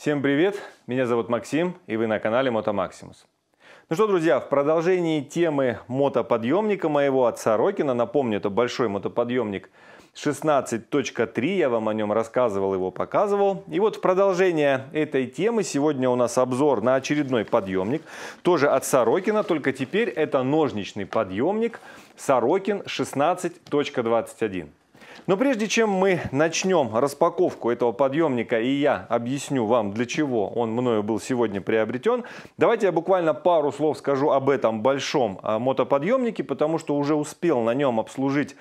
Всем привет! Меня зовут Максим, и вы на канале Мотомаксимус. Ну что, друзья, в продолжении темы мотоподъемника моего от Сорокина, напомню, это большой мотоподъемник 16.3, я вам о нем рассказывал, его показывал. И вот в продолжение этой темы сегодня у нас обзор на очередной подъемник, тоже от Сорокина, только теперь это ножничный подъемник Сорокин 16.21. Но прежде чем мы начнем распаковку этого подъемника, и я объясню вам, для чего он мною был сегодня приобретен, давайте я буквально пару слов скажу об этом большом мотоподъемнике, потому что уже успел на нем обслужить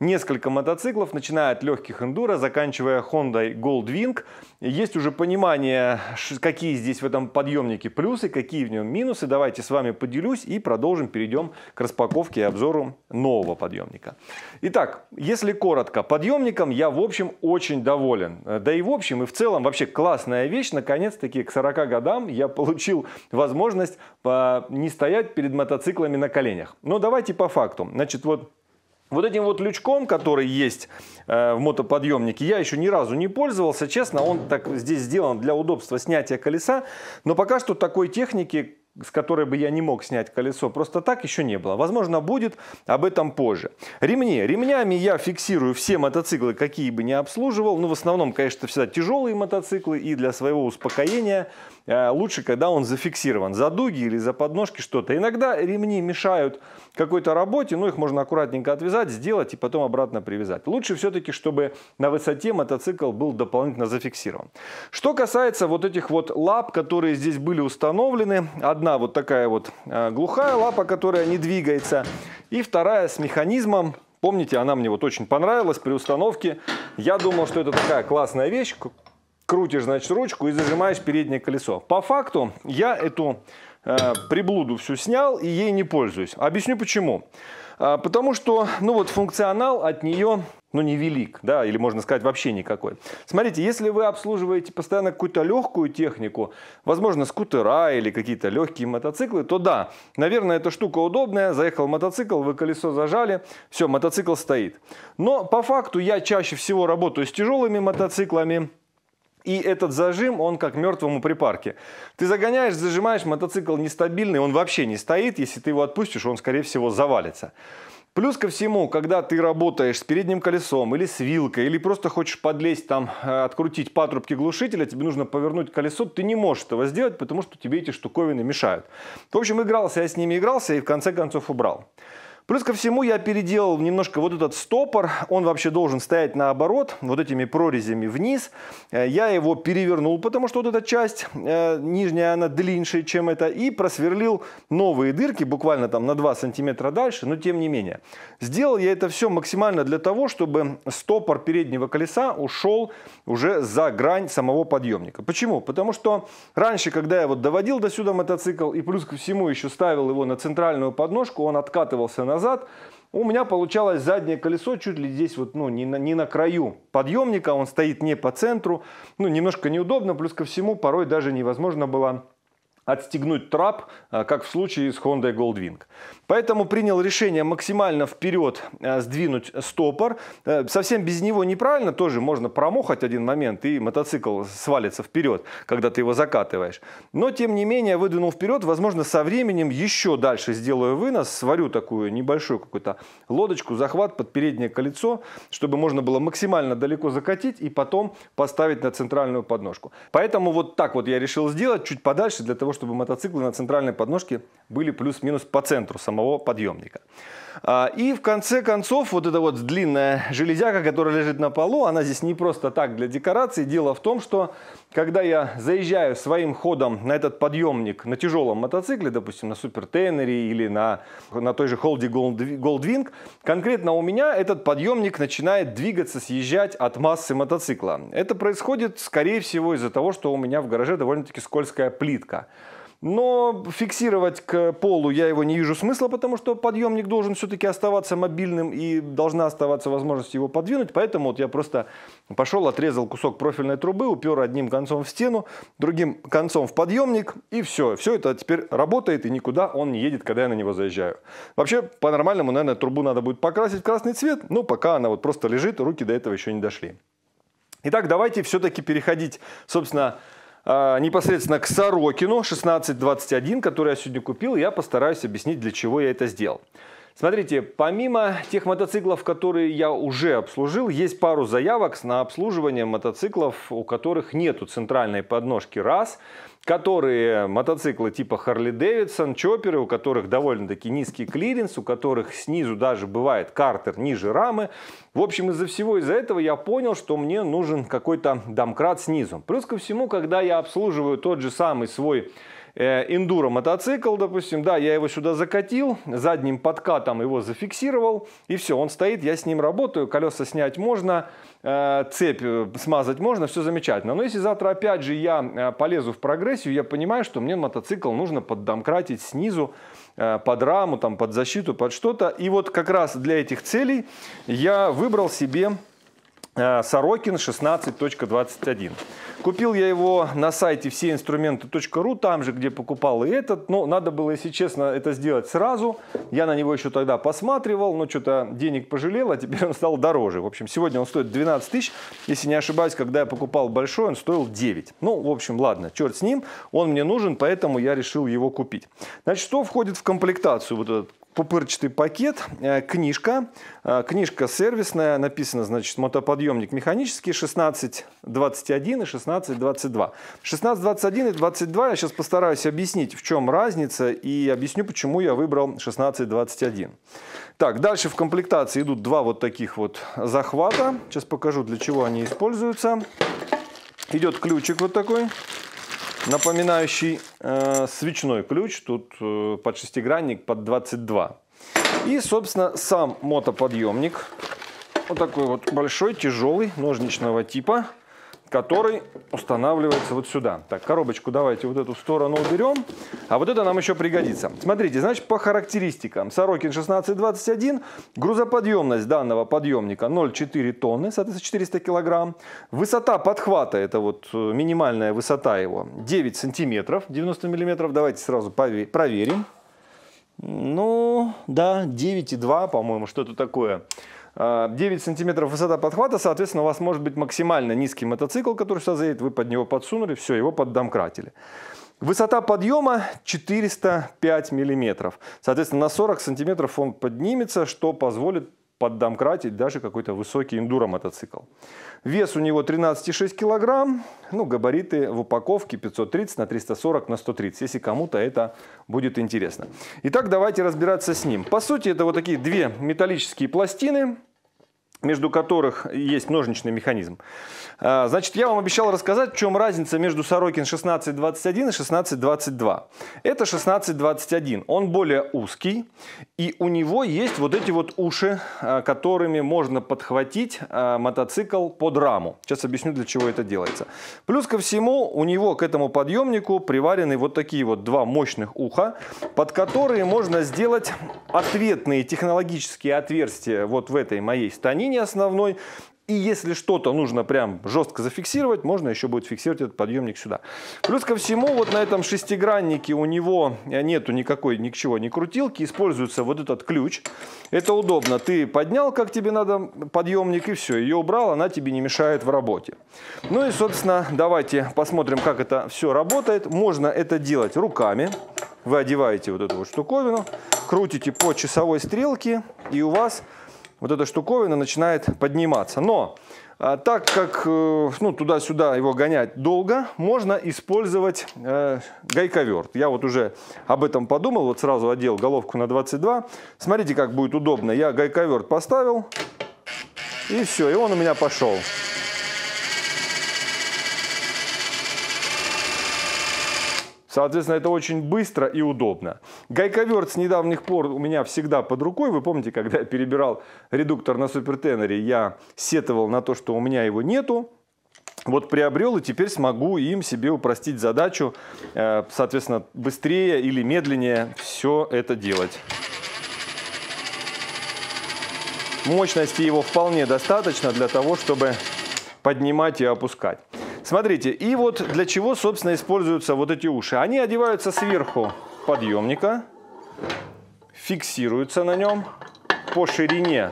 несколько мотоциклов, начиная от легких эндуро, заканчивая Хондой Gold Wing. Есть уже понимание, какие здесь в этом подъемнике плюсы, какие в нем минусы. Давайте с вами поделюсь и продолжим, перейдем к распаковке и обзору нового подъемника. Итак, если коротко, подъемником я в общем очень доволен. Да и в общем, и в целом вообще классная вещь. Наконец-таки к 40 годам я получил возможность не стоять перед мотоциклами на коленях. Но давайте по факту. Значит, вот этим вот лючком, который есть в мотоподъемнике, я еще ни разу не пользовался, честно. Он так здесь сделан для удобства снятия колеса, но пока что такой техники, с которой бы я не мог снять колесо, просто так еще не было. Возможно, будет, об этом позже. Ремни. Ремнями я фиксирую все мотоциклы, какие бы не обслуживал. Ну, в основном, конечно, всегда тяжелые мотоциклы. И для своего успокоения лучше, когда он зафиксирован. За дуги или за подножки что-то. Иногда ремни мешают какой-то работе. Но их можно аккуратненько отвязать, сделать и потом обратно привязать. Лучше все-таки, чтобы на высоте мотоцикл был дополнительно зафиксирован. Что касается вот этих вот лап, которые здесь были установлены. Одна вот такая вот глухая лапа, которая не двигается, и вторая с механизмом. Помните, она мне вот очень понравилась при установке. Я думал, что это такая классная вещь. Крутишь, значит, ручку и зажимаешь переднее колесо. По факту я эту приблуду всю снял и ей не пользуюсь. Объясню почему. Потому что, ну вот, функционал от нее, ну, невелик, да, или можно сказать вообще никакой. Смотрите, если вы обслуживаете постоянно какую-то легкую технику, возможно, скутера или какие-то легкие мотоциклы, то да, наверное, эта штука удобная. Заехал мотоцикл, вы колесо зажали, все, мотоцикл стоит. Но по факту я чаще всего работаю с тяжелыми мотоциклами. И этот зажим, он как мертвому припарке. Ты загоняешь, зажимаешь, мотоцикл нестабильный, он вообще не стоит. Если ты его отпустишь, он, скорее всего, завалится. Плюс ко всему, когда ты работаешь с передним колесом или с вилкой, или просто хочешь подлезть там, открутить патрубки глушителя, тебе нужно повернуть колесо, ты не можешь этого сделать, потому что тебе эти штуковины мешают. В общем, игрался я с ними, игрался и в конце концов убрал. Плюс ко всему я переделал немножко вот этот стопор, он вообще должен стоять наоборот, вот этими прорезями вниз. Я его перевернул, потому что вот эта часть нижняя, она длиннее, чем это, и просверлил новые дырки, буквально там на 2 сантиметра дальше, но тем не менее. Сделал я это все максимально для того, чтобы стопор переднего колеса ушел уже за грань самого подъемника. Почему? Потому что раньше, когда я вот доводил до сюда мотоцикл, и плюс ко всему еще ставил его на центральную подножку, он откатывался назад, у меня получалось заднее колесо чуть ли здесь вот, ну, не на краю подъемника, он стоит не по центру, ну, немножко неудобно, плюс ко всему порой даже невозможно было отстегнуть трап, как в случае с Honda Gold Wing. Поэтому принял решение максимально вперед сдвинуть стопор. Совсем без него неправильно, тоже можно промохать один момент, и мотоцикл свалится вперед, когда ты его закатываешь. Но, тем не менее, выдвинул вперед. Возможно, со временем еще дальше сделаю вынос, сварю такую небольшую какую-то лодочку, захват под переднее колесо, чтобы можно было максимально далеко закатить и потом поставить на центральную подножку. Поэтому вот так вот я решил сделать, чуть подальше, для того, чтобы мотоциклы на центральной подножке были плюс-минус по центру самого подъемника. И в конце концов, вот эта вот длинная железяка, которая лежит на полу, она здесь не просто так для декорации. Дело в том, что когда я заезжаю своим ходом на этот подъемник на тяжелом мотоцикле, допустим, на Супер Тенере или на той же Honda Gold Wing, конкретно у меня этот подъемник начинает двигаться, съезжать от массы мотоцикла. Это происходит, скорее всего, из-за того, что у меня в гараже довольно-таки скользкая плитка. Но фиксировать к полу я его не вижу смысла, потому что подъемник должен все-таки оставаться мобильным и должна оставаться возможность его подвинуть. Поэтому вот я просто пошел, отрезал кусок профильной трубы, упер одним концом в стену, другим концом в подъемник, и все. Все это теперь работает, и никуда он не едет, когда я на него заезжаю. Вообще, по-нормальному, наверное, трубу надо будет покрасить в красный цвет, но пока она вот просто лежит, руки до этого еще не дошли. Итак, давайте все-таки переходить, собственно, непосредственно к Сорокину 1621, который я сегодня купил, я постараюсь объяснить, для чего я это сделал. Смотрите, помимо тех мотоциклов, которые я уже обслужил, есть пару заявок на обслуживание мотоциклов, у которых нету центральной подножки, раз, которые мотоциклы типа Harley-Davidson, чопперы, у которых довольно-таки низкий клиренс, у которых снизу даже бывает картер ниже рамы. В общем, из-за всего этого я понял, что мне нужен какой-то домкрат снизу. Плюс ко всему, когда я обслуживаю тот же самый свой эндуро мотоцикл, допустим, да, я его сюда закатил, задним подкатом его зафиксировал, и все, он стоит, я с ним работаю, колеса снять можно, цепь смазать можно, все замечательно. Но если завтра опять же я полезу в прогрессию, я понимаю, что мне мотоцикл нужно поддомкратить снизу, под раму, там, под защиту, под что-то. И вот как раз для этих целей я выбрал себе Сорокин 16.21. Купил я его на сайте всеинструменты.ру, там же, где покупал и этот. Но надо было, если честно, это сделать сразу. Я на него еще тогда посматривал, но что-то денег пожалел, а теперь он стал дороже. В общем, сегодня он стоит 12 тысяч. Если не ошибаюсь, когда я покупал большой, он стоил 9. Ну, в общем, ладно, черт с ним. Он мне нужен, поэтому я решил его купить. Значит, что входит в комплектацию? Вот этот пупырчатый пакет, книжка сервисная, написано, значит, мотоподъемник механический 1621 и 1622. 1621 и 22 я сейчас постараюсь объяснить, в чем разница, и объясню, почему я выбрал 1621. Так, дальше в комплектации идут два вот таких вот захвата. Сейчас покажу, для чего они используются. Идет ключик вот такой, напоминающий свечной ключ, тут под шестигранник, под 22. И, собственно, сам мотоподъемник. Вот такой вот большой, тяжелый, ножничного типа, который устанавливается вот сюда. Так, коробочку давайте вот эту сторону уберем, а вот это нам еще пригодится. Смотрите, значит, по характеристикам. Сорокин 1621, грузоподъемность данного подъемника 0,4 тонны, соответственно, 400 килограмм. Высота подхвата, это вот минимальная высота его, 9 сантиметров, 90 миллиметров. Давайте сразу проверим. Ну, да, 9,2, по-моему, что-то такое. 9 сантиметров высота подхвата, соответственно, у вас может быть максимально низкий мотоцикл, который сюда заедет, вы под него подсунули, все, его поддомкратили. Высота подъема 405 миллиметров. Соответственно, на 40 сантиметров он поднимется, что позволит поддомкратить даже какой-то высокий эндуро-мотоцикл. Вес у него 13,6 килограмм, ну, габариты в упаковке 530 на 340 на 130, если кому-то это будет интересно. Итак, давайте разбираться с ним. По сути, это вот такие две металлические пластины, между которых есть ножничный механизм. Значит, я вам обещал рассказать, в чем разница между Сорокин 1621 и 1622. Это 1621, он более узкий, и у него есть вот эти вот уши, которыми можно подхватить мотоцикл под раму. Сейчас объясню, для чего это делается. Плюс ко всему, у него к этому подъемнику приварены вот такие вот два мощных уха, под которые можно сделать ответные технологические отверстия вот в этой моей станине основной, и если что-то нужно прям жестко зафиксировать, можно еще будет фиксировать этот подъемник сюда. Плюс ко всему, вот на этом шестиграннике у него нету никакой, ничего не крутилки, используется вот этот ключ. Это удобно, ты поднял, как тебе надо, подъемник, и все, ее убрал, она тебе не мешает в работе. Ну и, собственно, давайте посмотрим, как это все работает. Можно это делать руками. Вы одеваете вот эту вот штуковину, крутите по часовой стрелке, и у вас вот эта штуковина начинает подниматься. Но так как ну, туда-сюда его гонять долго, можно использовать гайковерт. Я вот уже об этом подумал, вот сразу одел головку на 22. Смотрите, как будет удобно. Я гайковерт поставил, и все, и он у меня пошел. Соответственно, это очень быстро и удобно. Гайковерт с недавних пор у меня всегда под рукой. Вы помните, когда я перебирал редуктор на Супер Тенере, я сетовал на то, что у меня его нету. Вот приобрел, и теперь смогу им себе упростить задачу, соответственно, быстрее или медленнее все это делать. Мощности его вполне достаточно для того, чтобы поднимать и опускать. Смотрите, и вот для чего, собственно, используются вот эти уши. Они одеваются сверху подъемника, фиксируются на нем по ширине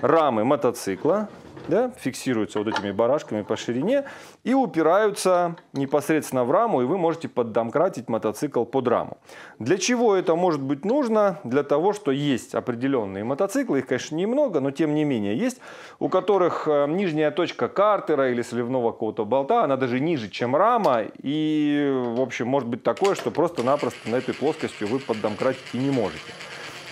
рамы мотоцикла. да, фиксируются вот этими барашками по ширине и упираются непосредственно в раму, и вы можете поддомкратить мотоцикл под раму. Для чего это может быть нужно? Для того, что есть определенные мотоциклы, их, конечно, немного, но тем не менее есть, у которых нижняя точка картера или сливного какого-то болта, она даже ниже, чем рама, и, в общем, может быть такое, что просто-напросто на этой плоскостью вы поддомкратить и не можете.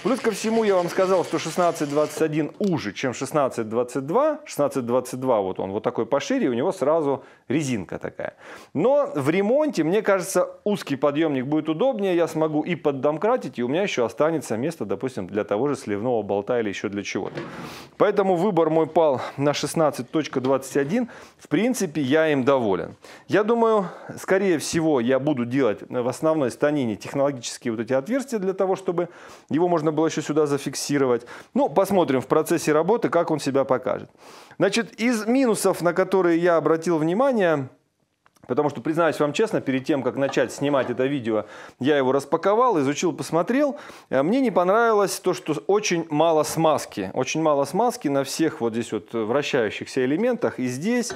Плюс ко всему я вам сказал, что 16-21 уже, чем 16-22. 16-22 вот он вот такой пошире, у него сразу резинка такая. Но в ремонте, мне кажется, узкий подъемник будет удобнее, я смогу и поддомкратить, и у меня еще останется место, допустим, для того же сливного болта или еще для чего-то. Поэтому выбор мой пал на 16.21. В принципе, я им доволен. Я думаю, скорее всего, я буду делать в основной станине технологические вот эти отверстия для того, чтобы его можно было еще сюда зафиксировать. Ну, посмотрим в процессе работы, как он себя покажет. Значит, из минусов, на которые я обратил внимание, потому что, признаюсь вам честно, перед тем, как начать снимать это видео, я его распаковал, изучил, посмотрел. Мне не понравилось то, что очень мало смазки. Очень мало смазки на всех вот здесь вот вращающихся элементах. И здесь,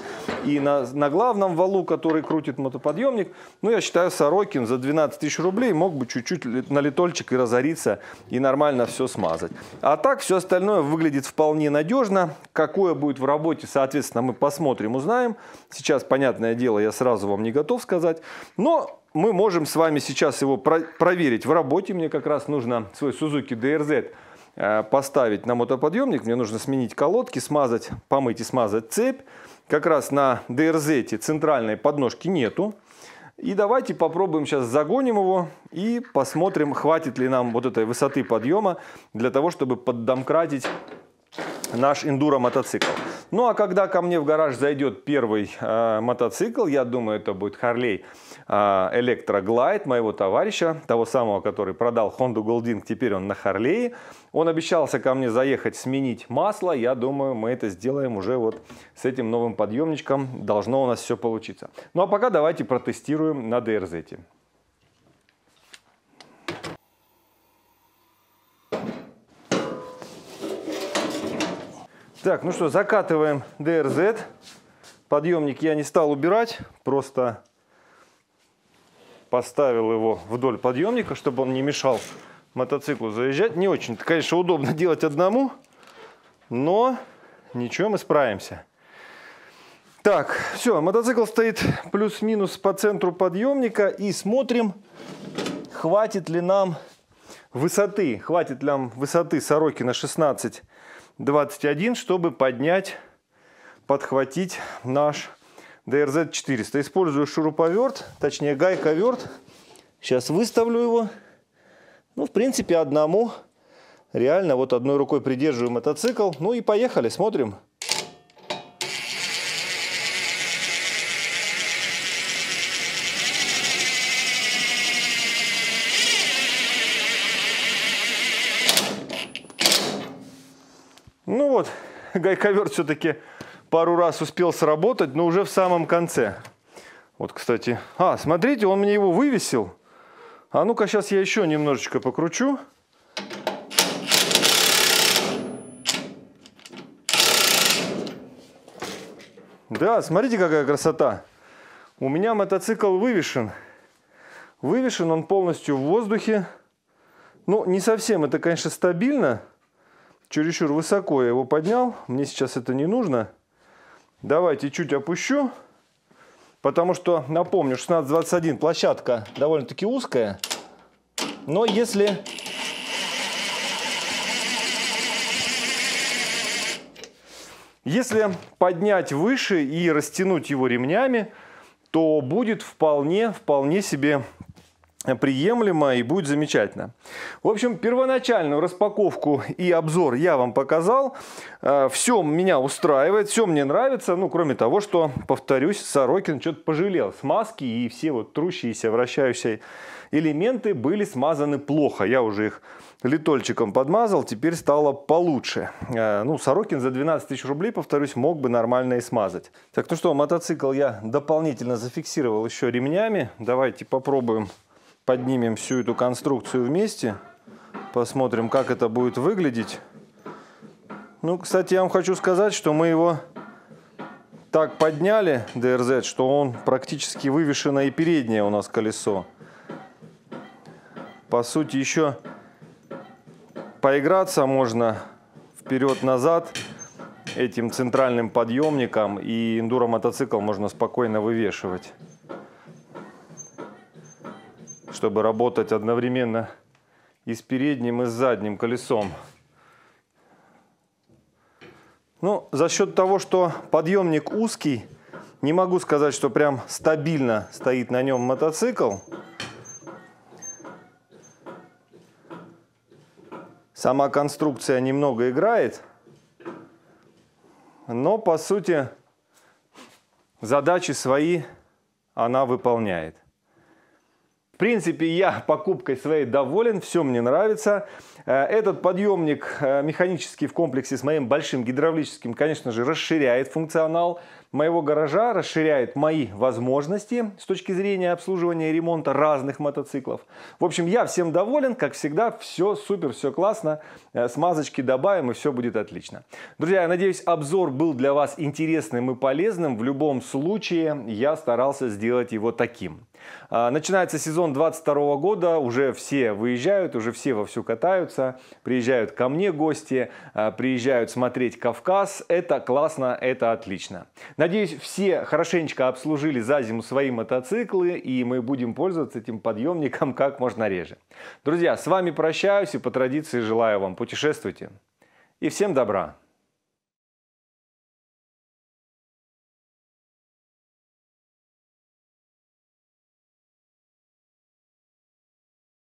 и на главном валу, который крутит мотоподъемник. Ну, я считаю, Сорокин за 12 тысяч рублей мог бы чуть-чуть на литольчик и разориться, и нормально все смазать. А так все остальное выглядит вполне надежно. Какое будет в работе, соответственно, мы посмотрим, узнаем. Сейчас, понятное дело, я сразу вам не готов сказать, но мы можем с вами сейчас его проверить в работе. Мне как раз нужно свой Сузуки DRZ поставить на мотоподъемник, мне нужно сменить колодки, смазать, помыть и смазать цепь. Как раз на DRZ центральной подножки нету. И давайте попробуем сейчас загоним его и посмотрим, хватит ли нам вот этой высоты подъема для того, чтобы поддомкратить наш эндуро-мотоцикл. Ну а когда ко мне в гараж зайдет первый мотоцикл, я думаю, это будет Harley Электроглайд моего товарища, того самого, который продал Хонду Gold Wing, теперь он на Харлее. Он обещался ко мне заехать сменить масло, я думаю, мы это сделаем уже вот с этим новым подъемничком, должно у нас все получиться. Ну а пока давайте протестируем на DRZ. Так, ну что, закатываем DRZ. Подъемник я не стал убирать, просто поставил его вдоль подъемника, чтобы он не мешал мотоциклу заезжать. Не очень-то, конечно, удобно делать одному, но ничего, мы справимся. Так, все, мотоцикл стоит плюс-минус по центру подъемника и смотрим, хватит ли нам высоты. Хватит ли нам высоты Сорокина 16.21, чтобы подхватить наш DRZ 400. Использую шуруповерт, точнее гайковерт. Сейчас выставлю его. Ну, в принципе, одному. Реально, вот одной рукой придерживаю мотоцикл. Ну и поехали, смотрим. Ну вот, гайковерт все-таки пару раз успел сработать, но уже в самом конце. Вот, кстати, смотрите, он мне его вывесил. А ну-ка, сейчас я еще немножечко покручу. Да, смотрите, какая красота. У меня мотоцикл вывешен. Вывешен он полностью в воздухе. Ну, не совсем это, конечно, стабильно. Чересчур высоко я его поднял, мне сейчас это не нужно. Давайте чуть опущу, потому что, напомню, 16-21 площадка довольно-таки узкая. Но если... Если поднять выше и растянуть его ремнями, то будет вполне себе приемлемо и будет замечательно. В общем, первоначальную распаковку и обзор я вам показал. Все меня устраивает, все мне нравится. Ну, кроме того, что, повторюсь, Сорокин что-то пожалел. Смазки и все вот трущиеся, вращающиеся элементы были смазаны плохо. Я уже их литольчиком подмазал, теперь стало получше. Ну, Сорокин за 12 тысяч рублей, повторюсь, мог бы нормально и смазать. Так, ну что, мотоцикл я дополнительно зафиксировал еще ремнями. Давайте попробуем. Поднимем всю эту конструкцию вместе, посмотрим, как это будет выглядеть. Ну, кстати, я вам хочу сказать, что мы его так подняли DRZ, что он практически вывешено и переднее у нас колесо. По сути, еще поиграться можно вперед-назад этим центральным подъемником, и эндуро-мотоцикл можно спокойно вывешивать, чтобы работать одновременно и с передним, и с задним колесом. Ну, за счет того, что подъемник узкий, не могу сказать, что прям стабильно стоит на нем мотоцикл. Сама конструкция немного играет, но, по сути, задачи свои она выполняет. В принципе, я покупкой своей доволен, все мне нравится. Этот подъемник механический в комплексе с моим большим гидравлическим, конечно же, расширяет функционал моего гаража, расширяет мои возможности с точки зрения обслуживания и ремонта разных мотоциклов. В общем, я всем доволен, как всегда, все супер, все классно. Смазочки добавим, и все будет отлично. Друзья, я надеюсь, обзор был для вас интересным и полезным. В любом случае, я старался сделать его таким. Начинается сезон 2022 года, уже все выезжают, уже все вовсю катаются, приезжают ко мне гости, приезжают смотреть Кавказ. Это классно, это отлично. Надеюсь, все хорошенечко обслужили за зиму свои мотоциклы, и мы будем пользоваться этим подъемником как можно реже. Друзья, с вами прощаюсь и по традиции желаю вам: путешествуйте и всем добра!